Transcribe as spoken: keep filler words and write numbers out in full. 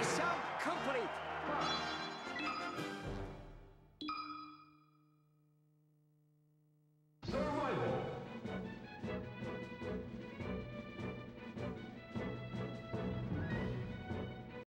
He's so